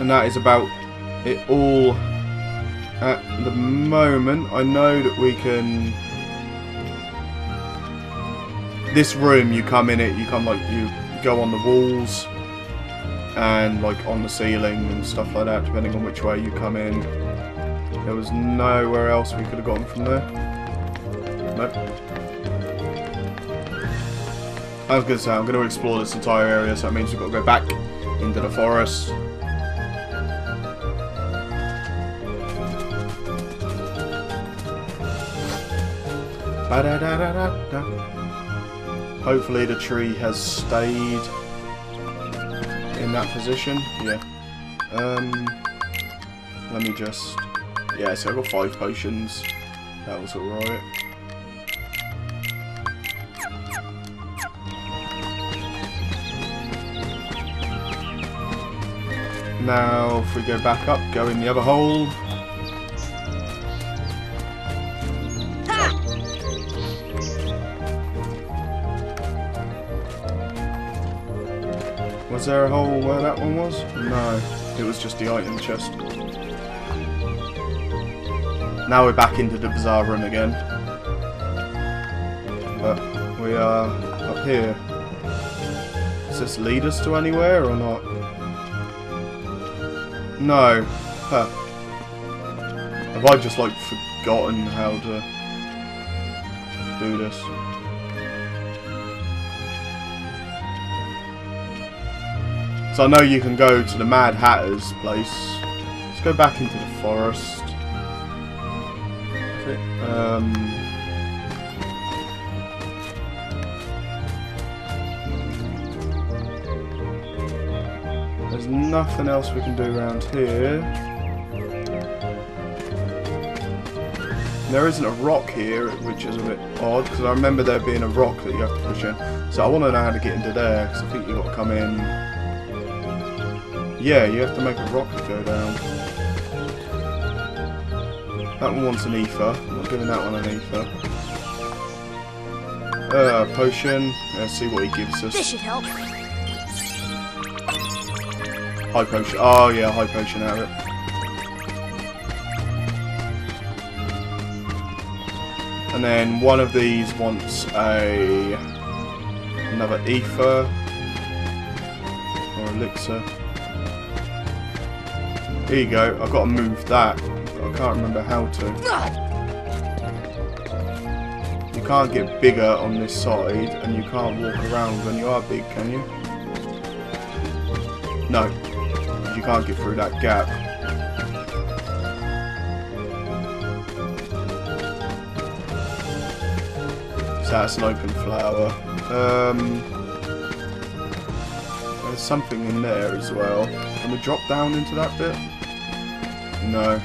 And that is about it all at the moment. I know that we can... This room, you come in it, you come like, you go on the walls and like on the ceiling and stuff like that, depending on which way you come in. There was nowhere else we could have gotten from there. Nope. I was going to say, I'm going to explore this entire area, so that means we've got to go back into the forest. Hopefully the tree has stayed in that position. Yeah. Let me just... Yeah, so I've got 5 potions. That was alright. Now, if we go back up, go in the other hole. Was there a hole where that one was? No, it was just the item chest. Now we're back into the bizarre room again. But we are up here. Does this lead us to anywhere or not? No. Huh. Have I just like forgotten how to do this? So I know you can go to the Mad Hatter's place. Let's go back into the forest. There's nothing else we can do around here. There isn't a rock here, which is a bit odd, because I remember there being a rock that you have to push in. So I want to know how to get into there, because I think you've got to come in. Yeah, you have to make a rock to go down. That one wants an ether. I'm not giving that one an ether. Potion. Let's see what he gives us. This should help. High potion. Oh yeah, high potion out of it. And then one of these wants another ether or elixir. Here you go. I've got to move that. I can't remember how to. You can't get bigger on this side, and you can't walk around when you are big, can you? No. You can't get through that gap. So that's an open flower. There's something in there as well. Can we drop down into that bit? No.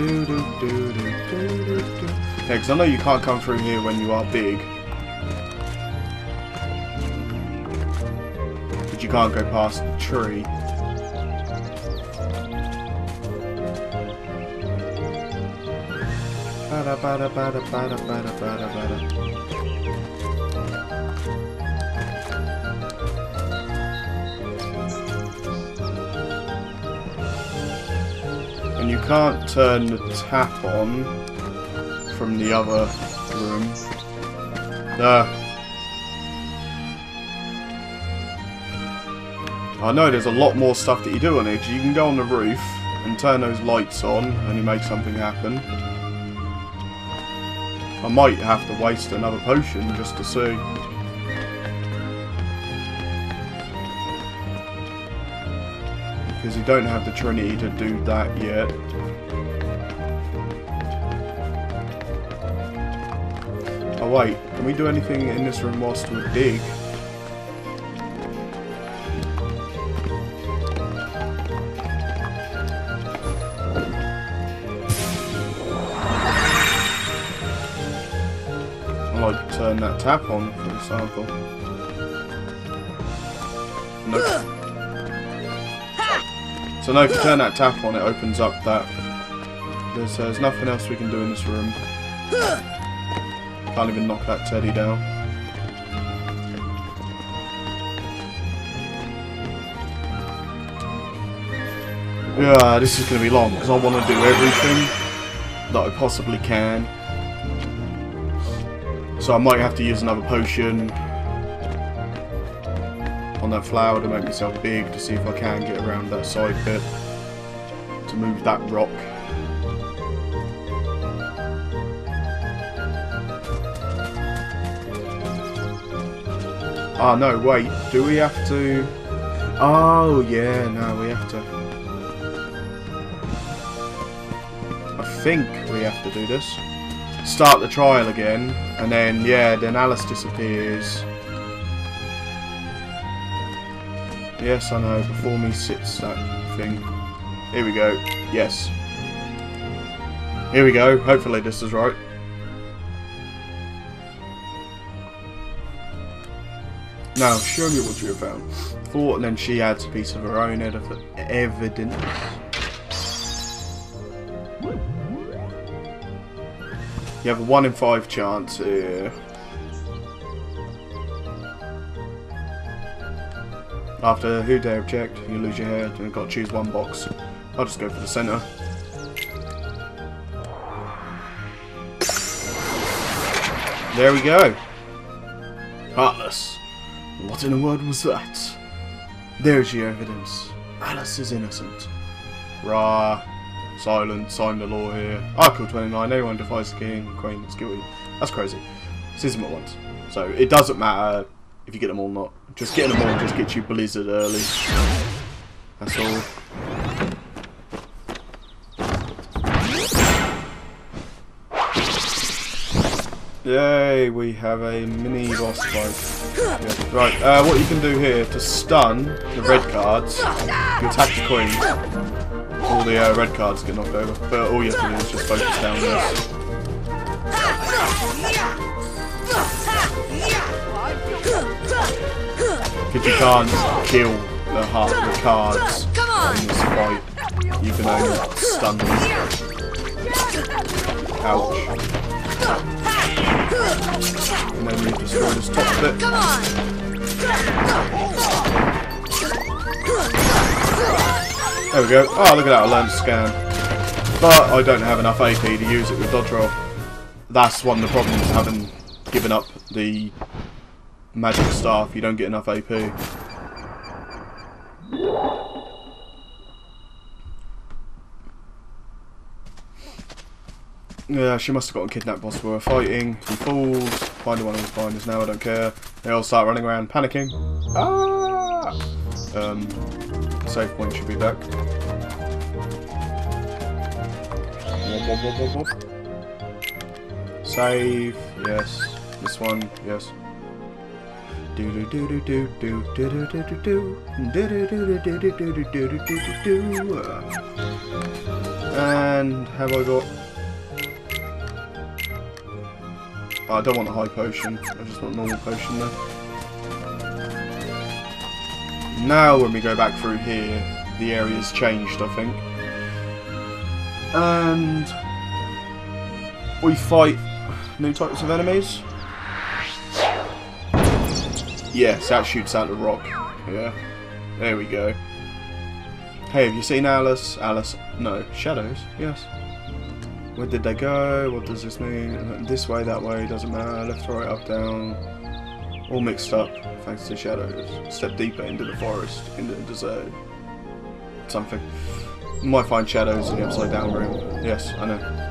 Yeah, because I know you can't come through here when you are big. But you can't go past the tree. And you can't turn the tap on from the other room. I know there's a lot more stuff that you do on it. You can go on the roof and turn those lights on and you make something happen. I might have to waste another potion just to see. Because you don't have the Trinity to do that yet. Oh wait, can we do anything in this room whilst we dig? Turn that tap on, for example. Nope. So now if you turn that tap on, it opens up that because there's nothing else we can do in this room. Can't even knock that teddy down. Yeah, this is going to be long because I want to do everything that I possibly can. So I might have to use another potion on that flower to make myself big to see if I can get around that side bit to move that rock. Ah, no, wait, do we have to... Oh, yeah, no, we have to... I think we have to do this. Start the trial again, and then, yeah, then Alice disappears. Yes, I know, before me sits that thing. Here we go, yes. Here we go, hopefully this is right. Now, show me what you have found. Thought, and then she adds a piece of her own evidence. You have a 1 in 5 chance here. After who dare object, you lose your head and you've got to choose one box. I'll just go for the centre. There we go. Heartless. What in the world was that? There's your evidence. Alice is innocent. Rah. Silent. Sign the law here. Article 29. Anyone defies the king, queen is guilty. That's crazy. Seize them at once. So it doesn't matter if you get them all or not. Just getting them all just gets you blizzard early. That's all. Yay, we have a mini boss fight. Yeah. Right, what you can do here to stun the red cards, you attack the queen, all the red cards get knocked over, but all you have to do is just focus down this. Because you can't kill the cards in this fight, you can only stun them. Ouch. And then we destroy this top bit. There we go. Oh, look at that, I learned to scan. But I don't have enough AP to use it with dodge roll. That's one of the problems, having given up the magic staff. You don't get enough AP. Yeah, she must have gotten kidnapped whilst we were fighting. You fools. Find the one of the binders now, I don't care. They all start running around panicking. Ah! Save point should be back. Save. Yes. This one. Yes. And have I got... Oh, I don't want a high potion, I just want a normal potion there. Now when we go back through here, the area's changed, I think. And we fight new types of enemies. Yes, that shoots out the rock. Yeah. There we go. Hey, have you seen Alice? Alice? No. Shadows? Yes. Where did they go? What does this mean? This way, that way, doesn't matter. Left, right, up, down. All mixed up, thanks to shadows. Step deeper into the forest, into the desert. Something. You might find shadows in the upside down room. Yes, I know.